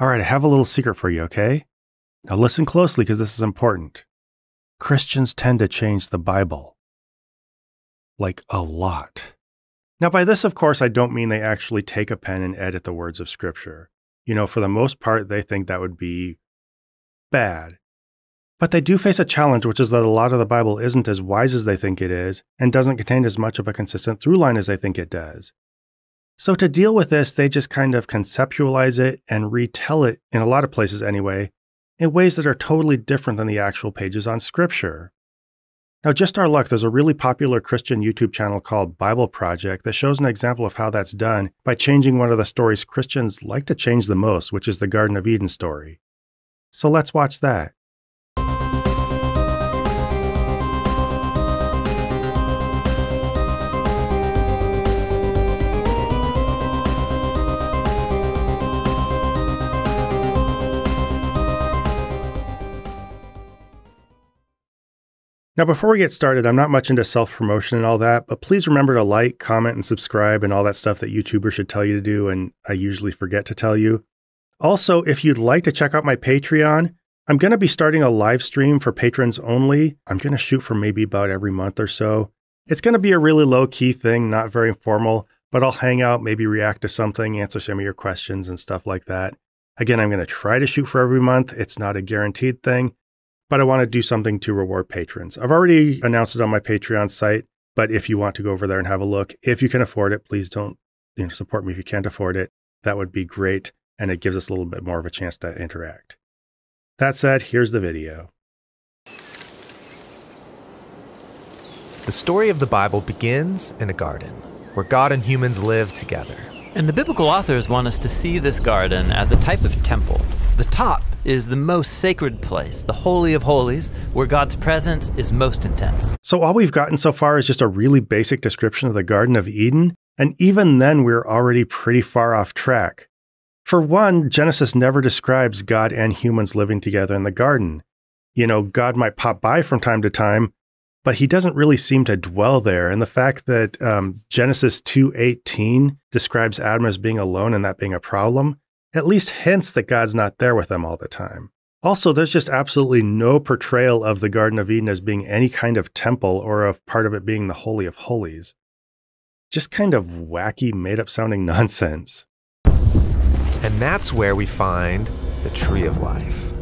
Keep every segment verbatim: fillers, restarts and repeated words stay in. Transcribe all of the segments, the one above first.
All right, I have a little secret for you, okay? Now listen closely because this is important. Christians tend to change the Bible. Like a lot. Now by this, of course, I don't mean they actually take a pen and edit the words of Scripture. You know, for the most part, they think that would be bad. But they do face a challenge, which is that a lot of the Bible isn't as wise as they think it is and doesn't contain as much of a consistent through line as they think it does. So to deal with this, they just kind of conceptualize it and retell it, in a lot of places anyway, in ways that are totally different than the actual pages on Scripture. Now, just our luck, there's a really popular Christian YouTube channel called Bible Project that shows an example of how that's done by changing one of the stories Christians like to change the most, which is the Garden of Eden story. So let's watch that. Now, before we get started, I'm not much into self-promotion and all that, but please remember to like, comment, and subscribe and all that stuff that YouTubers should tell you to do and I usually forget to tell you. Also, if you'd like to check out my Patreon, I'm going to be starting a live stream for patrons only. I'm going to shoot for maybe about every month or so. It's going to be a really low-key thing, not very formal, but I'll hang out, maybe react to something, answer some of your questions and stuff like that. Again, I'm going to try to shoot for every month. It's not a guaranteed thing. But I want to do something to reward patrons. I've already announced it on my Patreon site, but if you want to go over there and have a look, if you can afford it, please don't you know, support me if you can't afford it. That would be great, and it gives us a little bit more of a chance to interact. That said, here's the video. The story of the Bible begins in a garden, where God and humans live together. And the biblical authors want us to see this garden as a type of temple. The top is the most sacred place, the Holy of Holies, where God's presence is most intense. So all we've gotten so far is just a really basic description of the Garden of Eden, and even then we're already pretty far off track. For one, Genesis never describes God and humans living together in the garden. You know, God might pop by from time to time, but he doesn't really seem to dwell there, and the fact that um, Genesis two eighteen describes Adam as being alone and that being a problem, at least hints that God's not there with them all the time. Also, there's just absolutely no portrayal of the Garden of Eden as being any kind of temple or of part of it being the Holy of Holies. Just kind of wacky, made-up sounding nonsense. And that's where we find the Tree of Life.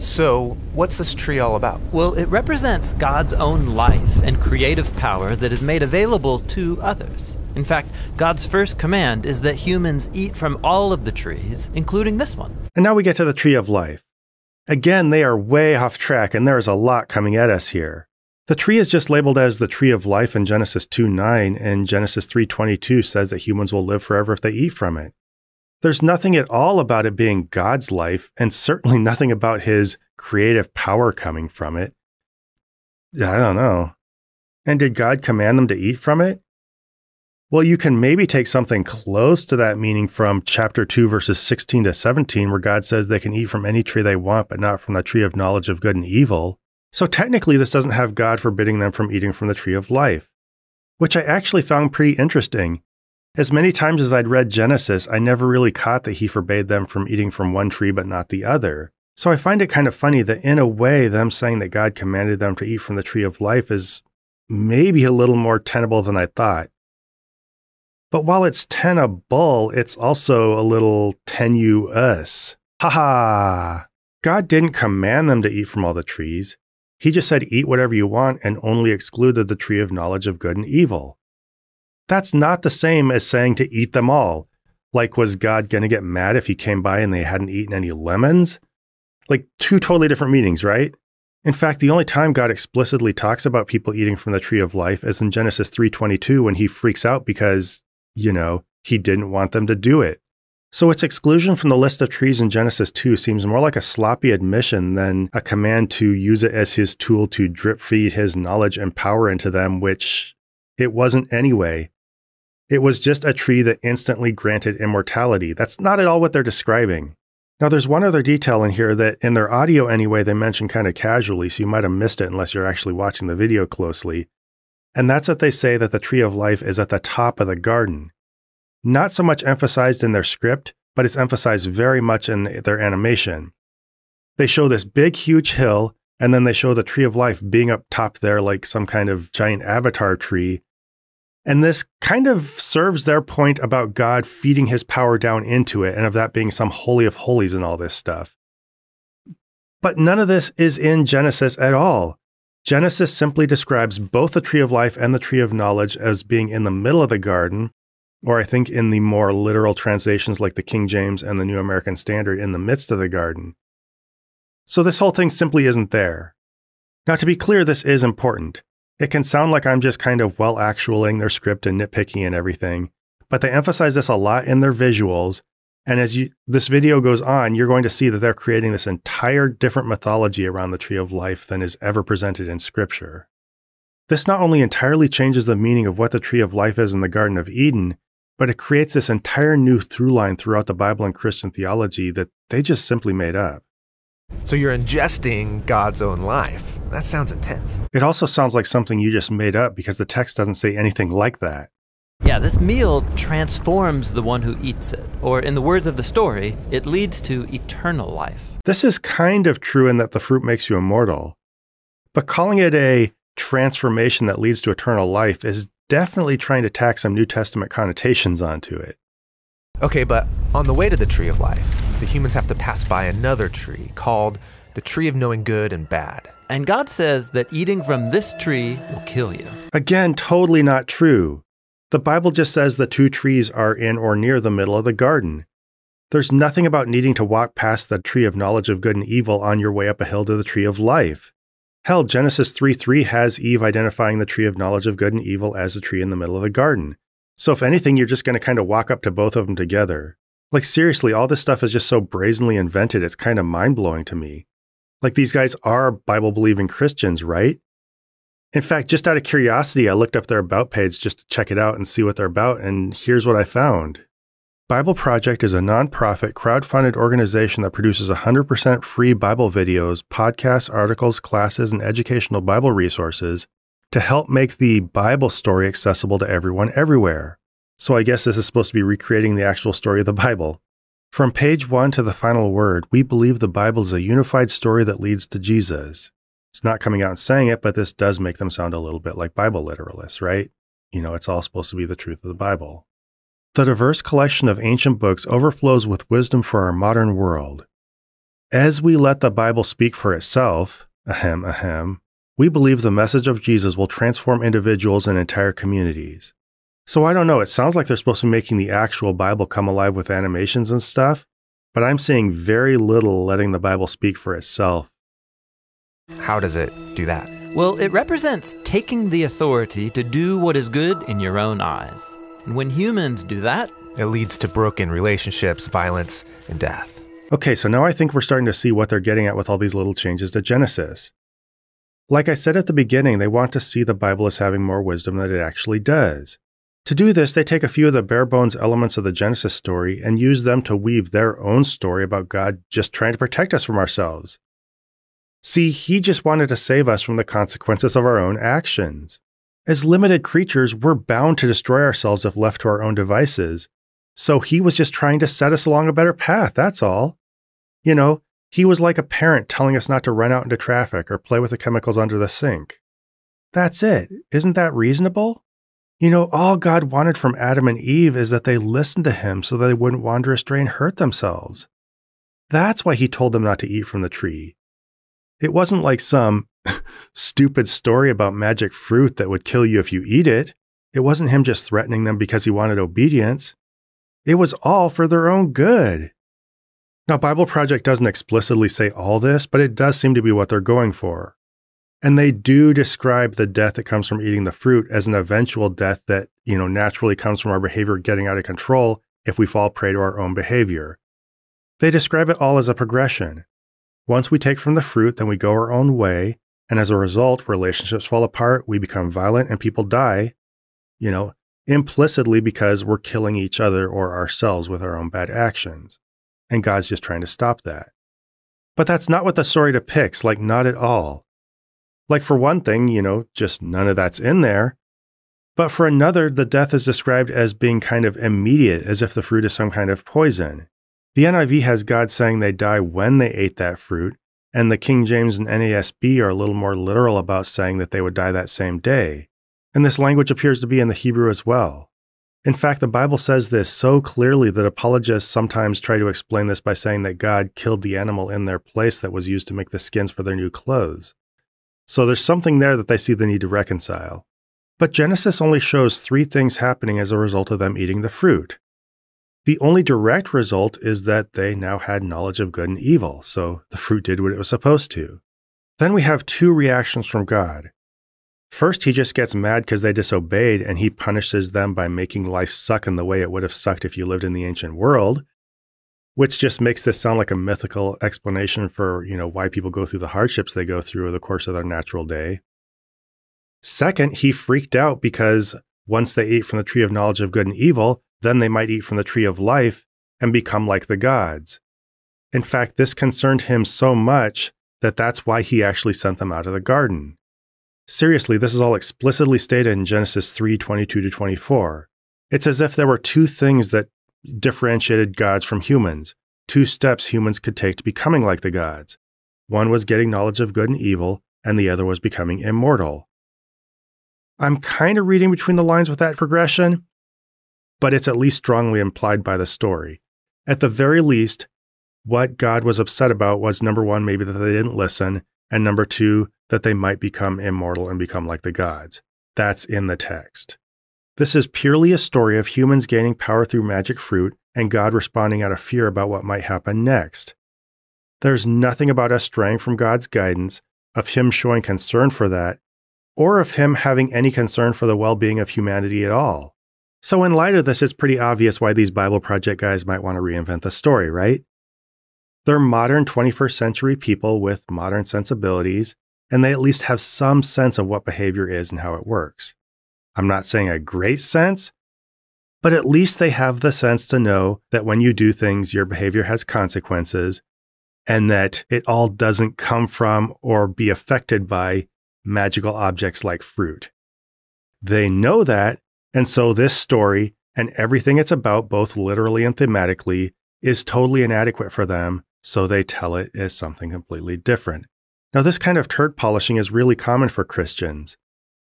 So, what's this tree all about? Well, it represents God's own life and creative power that is made available to others. In fact, God's first command is that humans eat from all of the trees, including this one. And now we get to the Tree of Life. Again, they are way off track, and there is a lot coming at us here. The tree is just labeled as the Tree of Life in Genesis two nine, and Genesis three twenty-two says that humans will live forever if they eat from it. There's nothing at all about it being God's life, and certainly nothing about his creative power coming from it. I don't know. And did God command them to eat from it? Well, you can maybe take something close to that meaning from chapter two, verses sixteen to seventeen, where God says they can eat from any tree they want, but not from the tree of knowledge of good and evil. So technically, this doesn't have God forbidding them from eating from the Tree of Life, which I actually found pretty interesting. As many times as I'd read Genesis, I never really caught that he forbade them from eating from one tree but not the other. So I find it kind of funny that in a way, them saying that God commanded them to eat from the Tree of Life is maybe a little more tenable than I thought. But while it's tenable, it's also a little tenuous. Ha ha! God didn't command them to eat from all the trees. He just said eat whatever you want and only excluded the tree of knowledge of good and evil. That's not the same as saying to eat them all. Like, was God going to get mad if he came by and they hadn't eaten any lemons? Like, two totally different meanings, right? In fact, the only time God explicitly talks about people eating from the Tree of Life is in Genesis three twenty-two when he freaks out because, you know, he didn't want them to do it. So its exclusion from the list of trees in Genesis two seems more like a sloppy admission than a command to use it as his tool to drip feed his knowledge and power into them, which it wasn't anyway. It was just a tree that instantly granted immortality. That's not at all what they're describing. Now, there's one other detail in here that in their audio anyway, they mention kind of casually, so you might have missed it unless you're actually watching the video closely. And that's that they say that the Tree of Life is at the top of the garden. Not so much emphasized in their script, but it's emphasized very much in their animation. They show this big, huge hill, and then they show the tree of life being up top there like some kind of giant avatar tree. And this kind of serves their point about God feeding his power down into it and of that being some holy of holies and all this stuff. But none of this is in Genesis at all. Genesis simply describes both the tree of life and the tree of knowledge as being in the middle of the garden, or I think in the more literal translations like the King James and the New American Standard, in the midst of the garden. So this whole thing simply isn't there. Now, to be clear, this is important. It can sound like I'm just kind of well-actualing their script and nitpicking and everything, but they emphasize this a lot in their visuals, and as you, this video goes on, you're going to see that they're creating this entire different mythology around the tree of life than is ever presented in Scripture. This not only entirely changes the meaning of what the tree of life is in the Garden of Eden, but it creates this entire new through line throughout the Bible and Christian theology that they just simply made up. So you're ingesting God's own life. That sounds intense. It also sounds like something you just made up because the text doesn't say anything like that. Yeah, this meal transforms the one who eats it, or in the words of the story, it leads to eternal life. This is kind of true in that the fruit makes you immortal, but calling it a transformation that leads to eternal life is definitely trying to tack some New Testament connotations onto it. Okay, but on the way to the tree of life, the humans have to pass by another tree called the tree of knowing good and bad. And God says that eating from this tree will kill you. Again, totally not true. The Bible just says the two trees are in or near the middle of the garden. There's nothing about needing to walk past the tree of knowledge of good and evil on your way up a hill to the tree of life. Hell, Genesis three three has Eve identifying the tree of knowledge of good and evil as a tree in the middle of the garden. So if anything, you're just going to kind of walk up to both of them together. Like seriously, all this stuff is just so brazenly invented, it's kind of mind-blowing to me. Like these guys are Bible-believing Christians, right? In fact, just out of curiosity, I looked up their About page just to check it out and see what they're about, and here's what I found. Bible Project is a nonprofit, crowdfunded organization that produces one hundred percent free Bible videos, podcasts, articles, classes, and educational Bible resources to help make the Bible story accessible to everyone everywhere. So I guess this is supposed to be recreating the actual story of the Bible. From page one to the final word, we believe the Bible is a unified story that leads to Jesus. It's not coming out and saying it, but this does make them sound a little bit like Bible literalists, right? You know, it's all supposed to be the truth of the Bible. The diverse collection of ancient books overflows with wisdom for our modern world. As we let the Bible speak for itself, ahem, ahem, we believe the message of Jesus will transform individuals and entire communities. So I don't know, it sounds like they're supposed to be making the actual Bible come alive with animations and stuff, but I'm seeing very little letting the Bible speak for itself. How does it do that? Well, it represents taking the authority to do what is good in your own eyes. And when humans do that, it leads to broken relationships, violence, and death. Okay, so now I think we're starting to see what they're getting at with all these little changes to Genesis. Like I said at the beginning, they want to see the Bible as having more wisdom than it actually does. To do this, they take a few of the bare-bones elements of the Genesis story and use them to weave their own story about God just trying to protect us from ourselves. See, he just wanted to save us from the consequences of our own actions. As limited creatures, we're bound to destroy ourselves if left to our own devices. So he was just trying to set us along a better path, that's all. You know, he was like a parent telling us not to run out into traffic or play with the chemicals under the sink. That's it. Isn't that reasonable? You know, all God wanted from Adam and Eve is that they listen to him so that they wouldn't wander astray and hurt themselves. That's why he told them not to eat from the tree. It wasn't like some stupid story about magic fruit that would kill you if you eat it. It wasn't him just threatening them because he wanted obedience. It was all for their own good. Now, Bible Project doesn't explicitly say all this, but it does seem to be what they're going for. And they do describe the death that comes from eating the fruit as an eventual death that, you know, naturally comes from our behavior getting out of control if we fall prey to our own behavior. They describe it all as a progression. Once we take from the fruit, then we go our own way, and as a result, relationships fall apart, we become violent, and people die, you know, implicitly because we're killing each other or ourselves with our own bad actions. And God's just trying to stop that. But that's not what the story depicts, like not at all. Like for one thing, you know, just none of that's in there. But for another, the death is described as being kind of immediate, as if the fruit is some kind of poison. The N I V has God saying they die when they ate that fruit, and the King James and N A S B are a little more literal about saying that they would die that same day. And this language appears to be in the Hebrew as well. In fact, the Bible says this so clearly that apologists sometimes try to explain this by saying that God killed the animal in their place that was used to make the skins for their new clothes. So there's something there that they see the need to reconcile. But Genesis only shows three things happening as a result of them eating the fruit. The only direct result is that they now had knowledge of good and evil, so the fruit did what it was supposed to. Then we have two reactions from God. First, he just gets mad because they disobeyed, and he punishes them by making life suck in the way it would have sucked if you lived in the ancient world, which just makes this sound like a mythical explanation for, you know, why people go through the hardships they go through over the course of their natural day. Second, he freaked out because once they ate from the tree of knowledge of good and evil, then they might eat from the tree of life and become like the gods. In fact, this concerned him so much that that's why he actually sent them out of the garden. Seriously, this is all explicitly stated in Genesis three, twenty-two to twenty-four. It's as if there were two things that differentiated gods from humans, two steps humans could take to becoming like the gods. One was getting knowledge of good and evil, and the other was becoming immortal. I'm kind of reading between the lines with that progression, but it's at least strongly implied by the story. At the very least, what God was upset about was, number one, maybe that they didn't listen, and number two, that they might become immortal and become like the gods. That's in the text. This is purely a story of humans gaining power through magic fruit and God responding out of fear about what might happen next. There's nothing about us straying from God's guidance, of him showing concern for that, or of him having any concern for the well-being of humanity at all. So in light of this, it's pretty obvious why these Bible Project guys might want to reinvent the story, right? They're modern twenty-first century people with modern sensibilities, and they at least have some sense of what behavior is and how it works. I'm not saying a great sense, but at least they have the sense to know that when you do things, your behavior has consequences, and that it all doesn't come from or be affected by magical objects like fruit. They know that, and so this story and everything it's about, both literally and thematically, is totally inadequate for them, so they tell it as something completely different. Now, this kind of turd polishing is really common for Christians.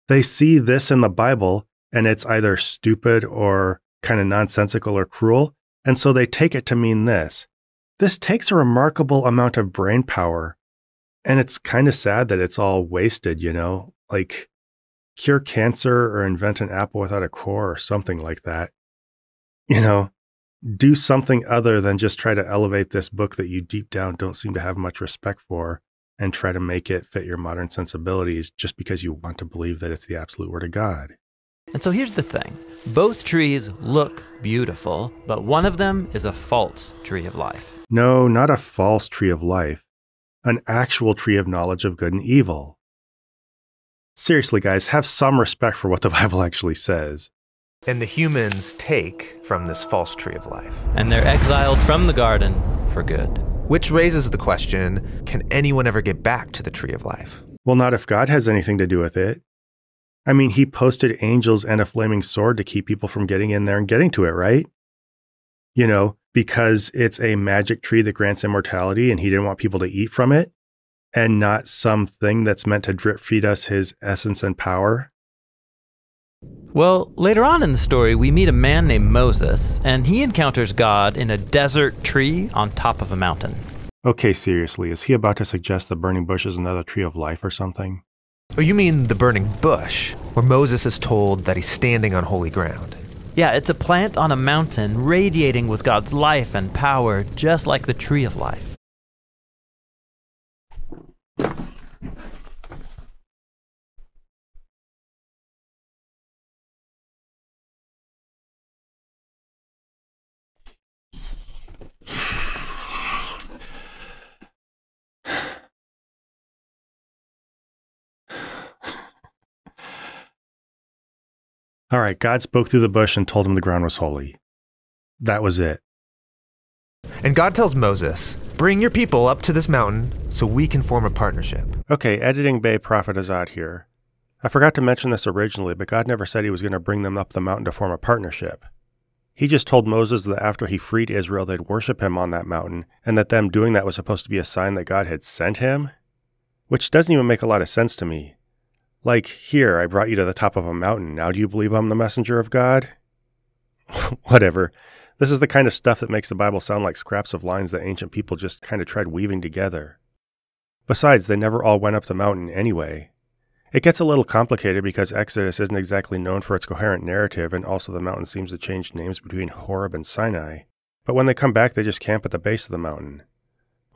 They see this in the Bible, and it's either stupid or kind of nonsensical or cruel, and so they take it to mean this. This takes a remarkable amount of brain power, and it's kind of sad that it's all wasted, you know? Like, cure cancer or invent an apple without a core or something like that. You know, do something other than just try to elevate this book that you deep down don't seem to have much respect for, and try to make it fit your modern sensibilities just because you want to believe that it's the absolute word of God. And so here's the thing. Both trees look beautiful, but one of them is a false tree of life. No, not a false tree of life. An actual tree of knowledge of good and evil. Seriously, guys, have some respect for what the Bible actually says. And the humans take from this false tree of life. And they're exiled from the garden for good. Which raises the question, can anyone ever get back to the tree of life? Well, not if God has anything to do with it. I mean, he posted angels and a flaming sword to keep people from getting in there and getting to it, right? You know, because it's a magic tree that grants immortality and he didn't want people to eat from it, and not something that's meant to drip feed us his essence and power. Well, later on in the story, we meet a man named Moses, and he encounters God in a desert tree on top of a mountain. Okay, seriously, is he about to suggest the burning bush is another tree of life or something? Oh, you mean the burning bush, where Moses is told that he's standing on holy ground. Yeah, it's a plant on a mountain radiating with God's life and power, just like the tree of life. All right, God spoke through the bush and told him the ground was holy. That was it. And God tells Moses, bring your people up to this mountain so we can form a partnership. Okay, editing bay Prophet of Zod here. I forgot to mention this originally, but God never said he was going to bring them up the mountain to form a partnership. He just told Moses that after he freed Israel, they'd worship him on that mountain, and that them doing that was supposed to be a sign that God had sent him? Which doesn't even make a lot of sense to me. Like, here, I brought you to the top of a mountain. Now do you believe I'm the messenger of God? Whatever. This is the kind of stuff that makes the Bible sound like scraps of lines that ancient people just kind of tried weaving together. Besides, they never all went up the mountain anyway. It gets a little complicated because Exodus isn't exactly known for its coherent narrative, and also the mountain seems to change names between Horeb and Sinai. But when they come back, they just camp at the base of the mountain.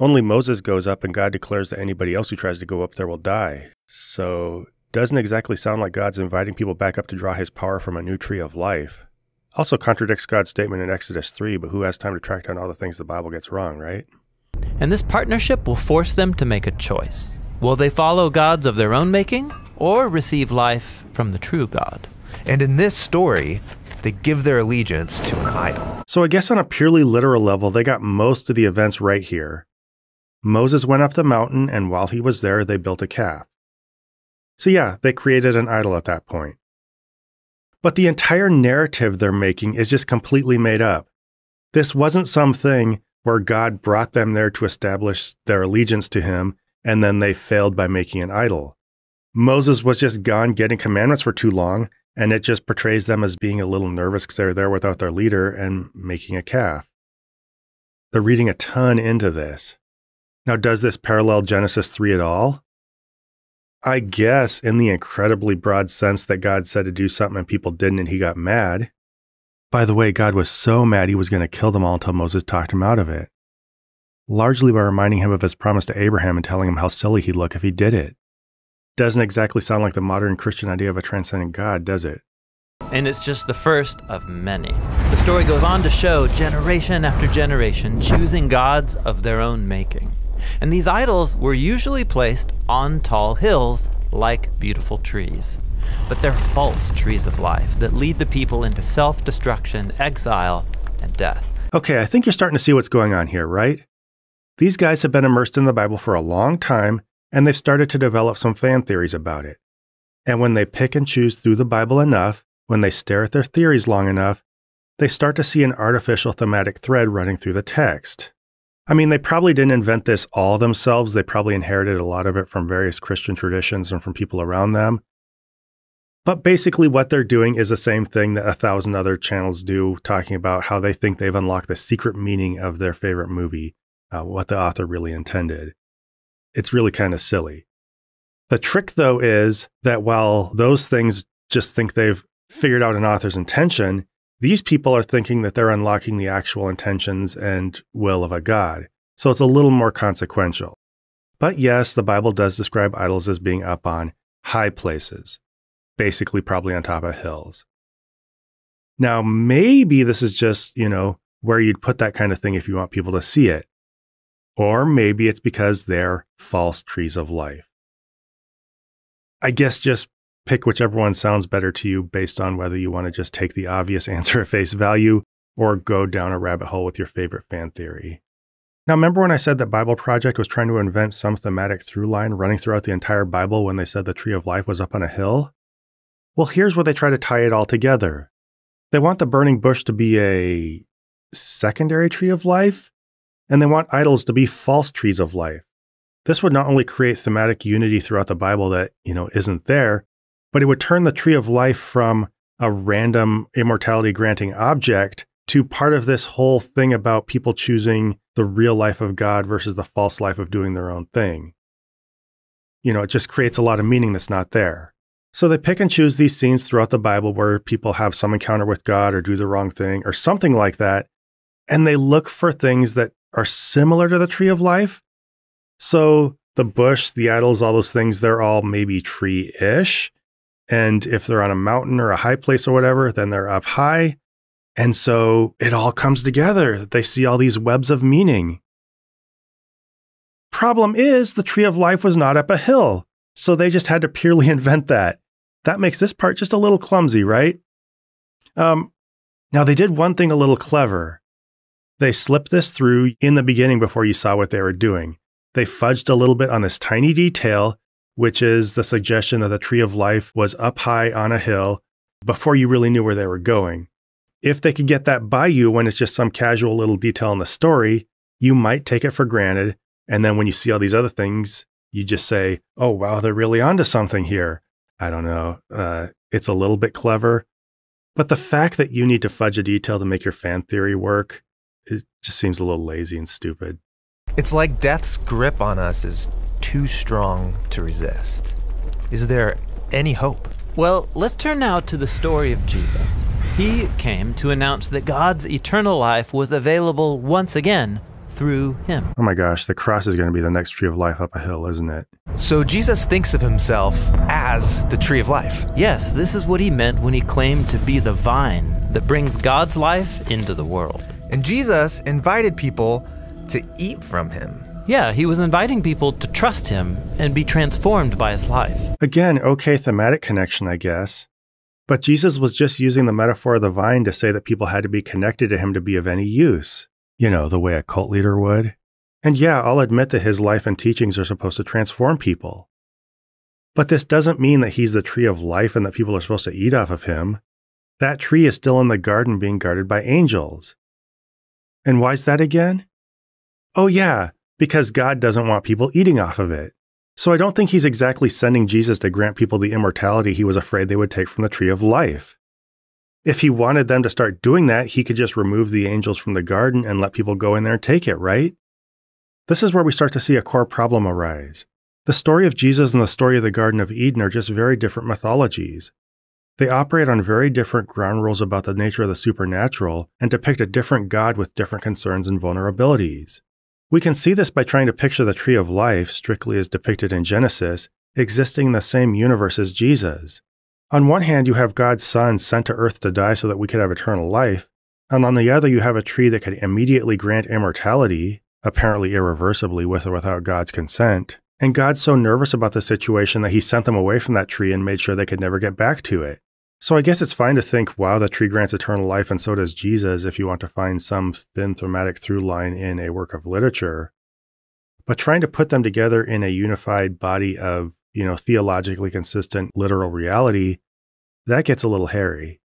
Only Moses goes up, and God declares that anybody else who tries to go up there will die. So, doesn't exactly sound like God's inviting people back up to draw his power from a new tree of life. Also contradicts God's statement in Exodus three, but who has time to track down all the things the Bible gets wrong, right? And this partnership will force them to make a choice. Will they follow gods of their own making, or receive life from the true God? And in this story, they give their allegiance to an idol. So I guess on a purely literal level, they got most of the events right here. Moses went up the mountain, and while he was there, they built a calf. So yeah, they created an idol at that point. But the entire narrative they're making is just completely made up. This wasn't something where God brought them there to establish their allegiance to him, and then they failed by making an idol. Moses was just gone getting commandments for too long, and it just portrays them as being a little nervous because they were there without their leader and making a calf. They're reading a ton into this. Now, does this parallel Genesis three at all? I guess in the incredibly broad sense that God said to do something and people didn't and he got mad. By the way, God was so mad he was going to kill them all until Moses talked him out of it. Largely by reminding him of his promise to Abraham and telling him how silly he'd look if he did it. Doesn't exactly sound like the modern Christian idea of a transcendent God, does it? And it's just the first of many. The story goes on to show generation after generation choosing gods of their own making. And these idols were usually placed on tall hills like beautiful trees. But they're false trees of life that lead the people into self-destruction, exile, and death. Okay, I think you're starting to see what's going on here, right? These guys have been immersed in the Bible for a long time, and they've started to develop some fan theories about it. And when they pick and choose through the Bible enough, when they stare at their theories long enough, they start to see an artificial thematic thread running through the text. I mean, they probably didn't invent this all themselves. They probably inherited a lot of it from various Christian traditions and from people around them. But basically what they're doing is the same thing that a thousand other channels do, talking about how they think they've unlocked the secret meaning of their favorite movie, uh, what the author really intended. It's really kind of silly. The trick, though, is that while those things just think they've figured out an author's intention, these people are thinking that they're unlocking the actual intentions and will of a god, so it's a little more consequential. But yes, the Bible does describe idols as being up on high places, basically probably on top of hills. Now, maybe this is just, you know, where you'd put that kind of thing if you want people to see it. Or maybe it's because they're false trees of life. I guess just pick whichever one sounds better to you based on whether you want to just take the obvious answer at face value or go down a rabbit hole with your favorite fan theory. Now, remember when I said that Bible Project was trying to invent some thematic through line running throughout the entire Bible when they said the tree of life was up on a hill? Well, here's where they try to tie it all together. They want the burning bush to be a secondary tree of life, and they want idols to be false trees of life. This would not only create thematic unity throughout the Bible that, you know, isn't there, but it would turn the tree of life from a random immortality-granting object to part of this whole thing about people choosing the real life of God versus the false life of doing their own thing. You know, it just creates a lot of meaning that's not there. So they pick and choose these scenes throughout the Bible where people have some encounter with God or do the wrong thing or something like that, and they look for things that are similar to the tree of life. So the bush, the idols, all those things, they're all maybe tree-ish. And if they're on a mountain or a high place or whatever, then they're up high. And so it all comes together. They see all these webs of meaning. Problem is, the tree of life was not up a hill. So they just had to purely invent that. That makes this part just a little clumsy, right? Um, now, they did one thing a little clever. They slipped this through in the beginning before you saw what they were doing. They fudged a little bit on this tiny detail, which is the suggestion that the tree of life was up high on a hill before you really knew where they were going. If they could get that by you when it's just some casual little detail in the story, you might take it for granted. And then when you see all these other things, you just say, oh, wow, they're really onto something here. I don't know. Uh, it's a little bit clever. But the fact that you need to fudge a detail to make your fan theory work, it just seems a little lazy and stupid. It's like death's grip on us is too strong to resist. Is there any hope? Well, let's turn now to the story of Jesus. He came to announce that God's eternal life was available once again through him. Oh my gosh, the cross is going to be the next tree of life up a hill, isn't it? So Jesus thinks of himself as the tree of life. Yes, this is what he meant when he claimed to be the vine that brings God's life into the world. And Jesus invited people to eat from him. Yeah, he was inviting people to trust him and be transformed by his life. Again, okay thematic connection, I guess. But Jesus was just using the metaphor of the vine to say that people had to be connected to him to be of any use. You know, the way a cult leader would. And yeah, I'll admit that his life and teachings are supposed to transform people. But this doesn't mean that he's the tree of life and that people are supposed to eat off of him. That tree is still in the garden being guarded by angels. And why's that again? Oh yeah. Because God doesn't want people eating off of it. So I don't think he's exactly sending Jesus to grant people the immortality he was afraid they would take from the tree of life. If he wanted them to start doing that, he could just remove the angels from the garden and let people go in there and take it, right? This is where we start to see a core problem arise. The story of Jesus and the story of the Garden of Eden are just very different mythologies. They operate on very different ground rules about the nature of the supernatural and depict a different God with different concerns and vulnerabilities. We can see this by trying to picture the tree of life, strictly as depicted in Genesis, existing in the same universe as Jesus. On one hand, you have God's Son sent to earth to die so that we could have eternal life, and on the other you have a tree that could immediately grant immortality, apparently irreversibly with or without God's consent, and God's so nervous about the situation that he sent them away from that tree and made sure they could never get back to it. So I guess it's fine to think, wow, the tree grants eternal life and so does Jesus if you want to find some thin thematic through line in a work of literature. But trying to put them together in a unified body of, you know, theologically consistent literal reality, that gets a little hairy.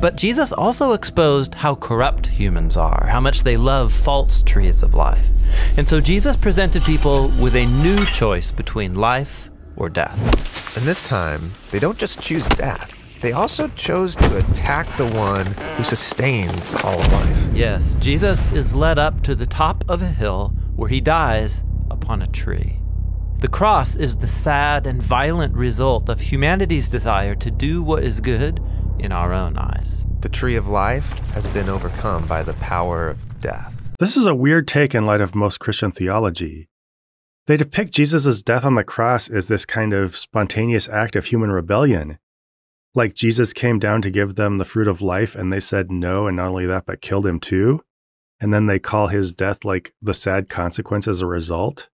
But Jesus also exposed how corrupt humans are, how much they love false trees of life. And so Jesus presented people with a new choice between life or death. And this time, they don't just choose death. They also chose to attack the one who sustains all of life. Yes, Jesus is led up to the top of a hill where he dies upon a tree. The cross is the sad and violent result of humanity's desire to do what is good in our own eyes. The tree of life has been overcome by the power of death. This is a weird take in light of most Christian theology. They depict Jesus' death on the cross as this kind of spontaneous act of human rebellion. Like Jesus came down to give them the fruit of life and they said no, and not only that, but killed him too. And then they call his death like the sad consequence as a result.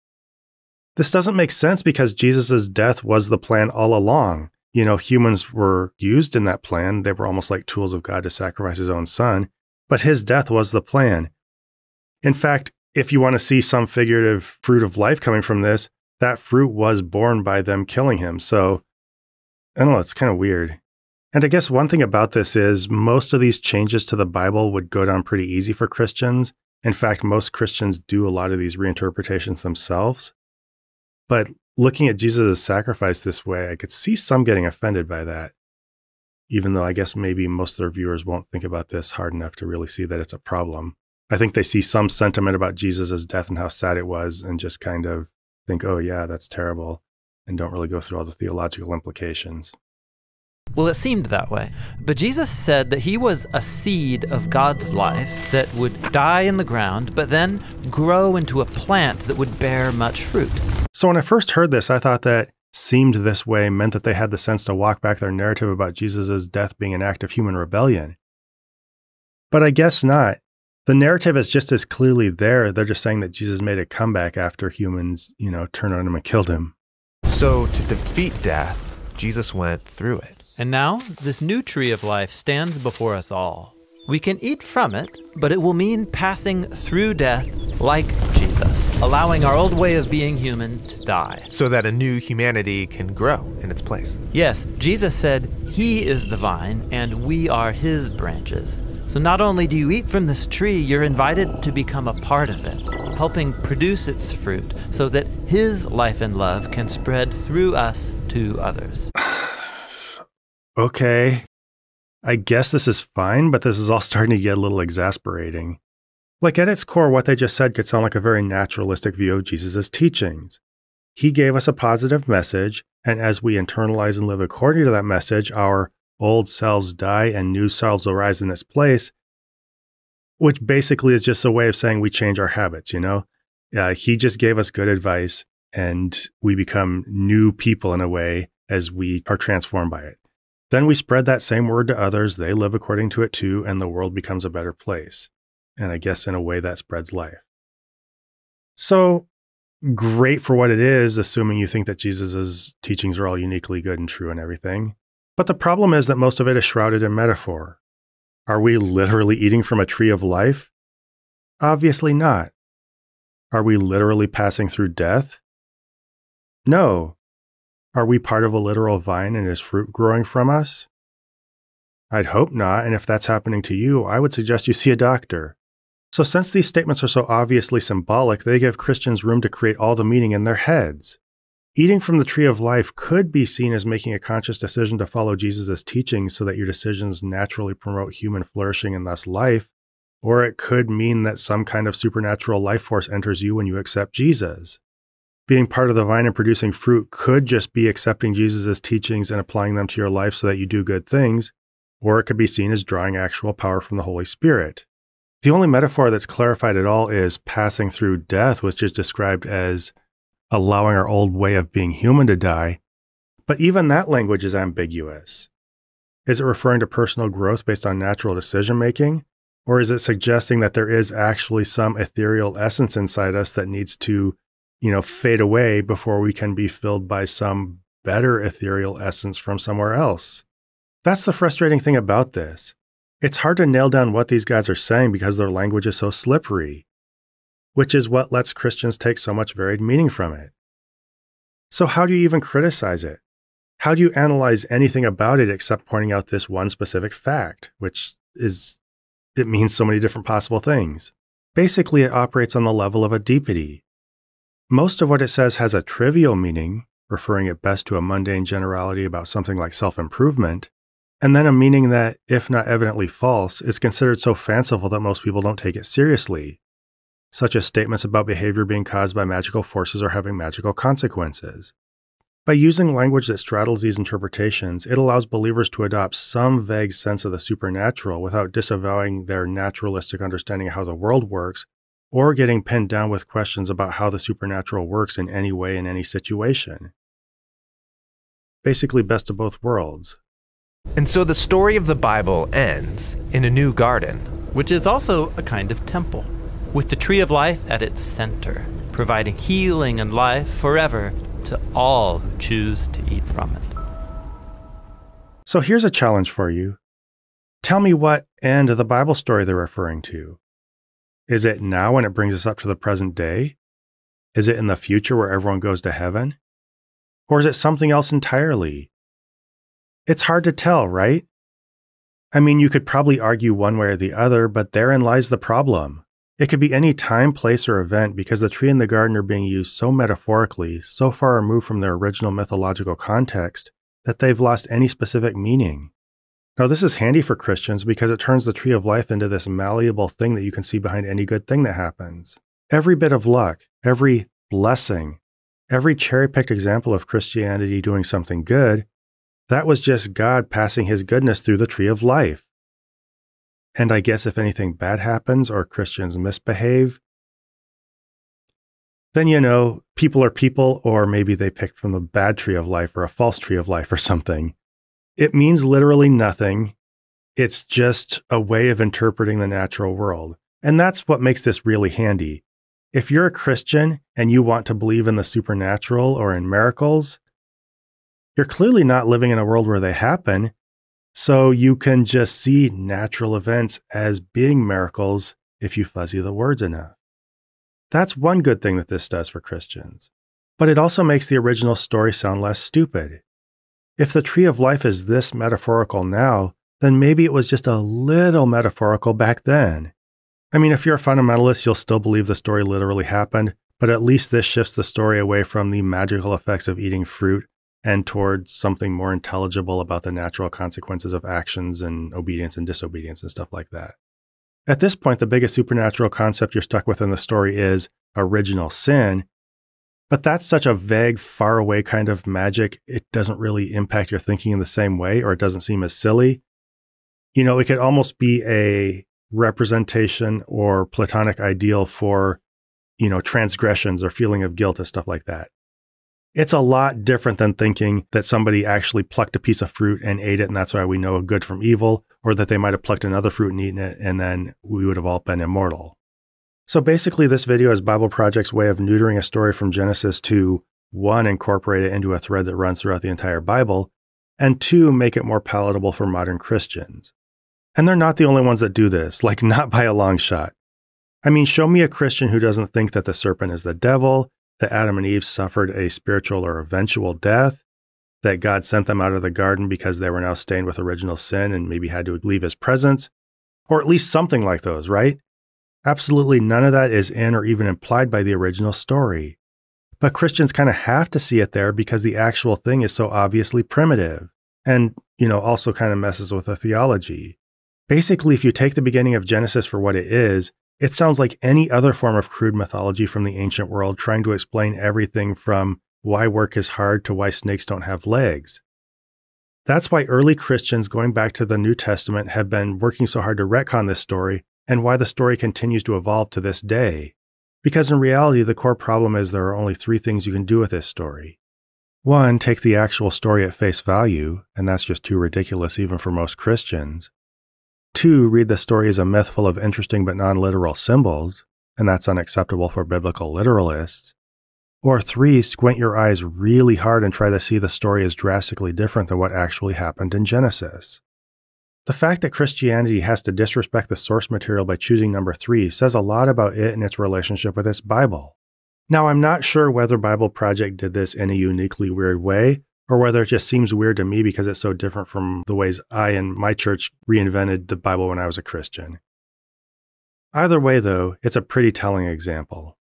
This doesn't make sense because Jesus' death was the plan all along. You know, humans were used in that plan. They were almost like tools of God to sacrifice his own son, but his death was the plan. In fact, if you want to see some figurative fruit of life coming from this, that fruit was borne by them killing him. So, I don't know, it's kind of weird. And I guess one thing about this is most of these changes to the Bible would go down pretty easy for Christians. In fact, most Christians do a lot of these reinterpretations themselves. But looking at Jesus' sacrifice this way, I could see some getting offended by that. Even though I guess maybe most of their viewers won't think about this hard enough to really see that it's a problem. I think they see some sentiment about Jesus' death and how sad it was and just kind of think, oh yeah, that's terrible, and don't really go through all the theological implications. Well, it seemed that way, but Jesus said that he was a seed of God's life that would die in the ground, but then grow into a plant that would bear much fruit. So when I first heard this, I thought that seemed this way meant that they had the sense to walk back their narrative about Jesus' death being an act of human rebellion. But I guess not. The narrative is just as clearly there. They're just saying that Jesus made a comeback after humans, you know, turned on him and killed him. So to defeat death, Jesus went through it. And now, this new tree of life stands before us all, We can eat from it, but it will mean passing through death like Jesus, allowing our old way of being human to die. So that a new humanity can grow in its place. Yes, Jesus said, "He is the vine and we are his branches." So not only do you eat from this tree, you're invited to become a part of it, helping produce its fruit so that his life and love can spread through us to others. Okay. I guess this is fine, but this is all starting to get a little exasperating. Like, at its core, what they just said could sound like a very naturalistic view of Jesus' teachings. He gave us a positive message, and as we internalize and live according to that message, our old selves die and new selves arise in its place, which basically is just a way of saying we change our habits, you know? Uh, he just gave us good advice, and we become new people in a way as we are transformed by it. Then we spread that same word to others, they live according to it too, and the world becomes a better place. And I guess in a way that spreads life. So great for what it is, assuming you think that Jesus' teachings are all uniquely good and true and everything. But the problem is that most of it is shrouded in metaphor. Are we literally eating from a tree of life? Obviously not. Are we literally passing through death? No. Are we part of a literal vine and is fruit growing from us? I'd hope not, and if that's happening to you, I would suggest you see a doctor. So since these statements are so obviously symbolic, they give Christians room to create all the meaning in their heads. Eating from the tree of life could be seen as making a conscious decision to follow Jesus' teachings so that your decisions naturally promote human flourishing and thus life, or it could mean that some kind of supernatural life force enters you when you accept Jesus. Being part of the vine and producing fruit could just be accepting Jesus' teachings and applying them to your life so that you do good things, or it could be seen as drawing actual power from the Holy Spirit. The only metaphor that's clarified at all is passing through death, which is described as allowing our old way of being human to die, but even that language is ambiguous. Is it referring to personal growth based on natural decision-making, or is it suggesting that there is actually some ethereal essence inside us that needs to you know, fade away before we can be filled by some better ethereal essence from somewhere else? That's the frustrating thing about this. It's hard to nail down what these guys are saying because their language is so slippery, which is what lets Christians take so much varied meaning from it. So how do you even criticize it? How do you analyze anything about it except pointing out this one specific fact, which is, it means so many different possible things. Basically, it operates on the level of a deity. Most of what it says has a trivial meaning, referring at best to a mundane generality about something like self-improvement, and then a meaning that, if not evidently false, is considered so fanciful that most people don't take it seriously, such as statements about behavior being caused by magical forces or having magical consequences. By using language that straddles these interpretations, it allows believers to adopt some vague sense of the supernatural without disavowing their naturalistic understanding of how the world works, or getting pinned down with questions about how the supernatural works in any way in any situation. Basically, best of both worlds. And so the story of the Bible ends in a new garden, which is also a kind of temple, with the tree of life at its center, providing healing and life forever to all who choose to eat from it. So here's a challenge for you. Tell me what end of the Bible story they're referring to. Is it now when it brings us up to the present day? Is it in the future where everyone goes to heaven? Or is it something else entirely? It's hard to tell, right? I mean, you could probably argue one way or the other, but therein lies the problem. It could be any time, place, or event because the tree and the garden are being used so metaphorically, so far removed from their original mythological context, that they've lost any specific meaning. Now, this is handy for Christians because it turns the tree of life into this malleable thing that you can see behind any good thing that happens. Every bit of luck, every blessing, every cherry-picked example of Christianity doing something good, that was just God passing his goodness through the tree of life. And I guess if anything bad happens or Christians misbehave, then, you know, people are people, or maybe they picked from the bad tree of life or a false tree of life or something. It means literally nothing. It's just a way of interpreting the natural world. And that's what makes this really handy. If you're a Christian and you want to believe in the supernatural or in miracles, you're clearly not living in a world where they happen. So you can just see natural events as being miracles if you fuzzy the words enough. That's one good thing that this does for Christians. But it also makes the original story sound less stupid. If the tree of life is this metaphorical now, then maybe it was just a little metaphorical back then. I mean, if you're a fundamentalist, you'll still believe the story literally happened, but at least this shifts the story away from the magical effects of eating fruit and towards something more intelligible about the natural consequences of actions and obedience and disobedience and stuff like that. At this point, the biggest supernatural concept you're stuck with in the story is original sin, but that's such a vague, faraway kind of magic, it doesn't really impact your thinking in the same way, or it doesn't seem as silly. You know, it could almost be a representation or Platonic ideal for, you know, transgressions or feeling of guilt and stuff like that. It's a lot different than thinking that somebody actually plucked a piece of fruit and ate it, and that's why we know good from evil, or that they might have plucked another fruit and eaten it, and then we would have all been immortal. So basically, this video is Bible Project's way of neutering a story from Genesis to, one, incorporate it into a thread that runs throughout the entire Bible, and two, make it more palatable for modern Christians. And they're not the only ones that do this, like not by a long shot. I mean, show me a Christian who doesn't think that the serpent is the devil, that Adam and Eve suffered a spiritual or eventual death, that God sent them out of the garden because they were now stained with original sin and maybe had to leave his presence, or at least something like those, right? Absolutely none of that is in or even implied by the original story. But Christians kind of have to see it there because the actual thing is so obviously primitive and, you know, also kind of messes with the theology. Basically, if you take the beginning of Genesis for what it is, it sounds like any other form of crude mythology from the ancient world trying to explain everything from why work is hard to why snakes don't have legs. That's why early Christians going back to the New Testament have been working so hard to retcon this story and why the story continues to evolve to this day. Because in reality, the core problem is there are only three things you can do with this story. One, take the actual story at face value, and that's just too ridiculous even for most Christians. Two, read the story as a myth full of interesting but non-literal symbols, and that's unacceptable for biblical literalists. Or three, squint your eyes really hard and try to see the story as drastically different than what actually happened in Genesis. The fact that Christianity has to disrespect the source material by choosing number three says a lot about it and its relationship with its Bible. Now, I'm not sure whether Bible Project did this in a uniquely weird way, or whether it just seems weird to me because it's so different from the ways I and my church reinvented the Bible when I was a Christian. Either way, though, it's a pretty telling example.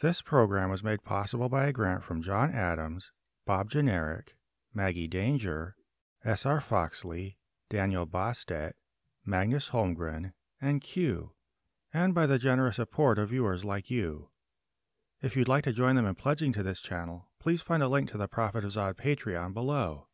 This program was made possible by a grant from John Adams, Bob Generic, Maggie Danger, S R Foxley, Daniel Bostet, Magnus Holmgren, and Q, and by the generous support of viewers like you. If you'd like to join them in pledging to this channel, please find a link to the Prophet of Zod Patreon below.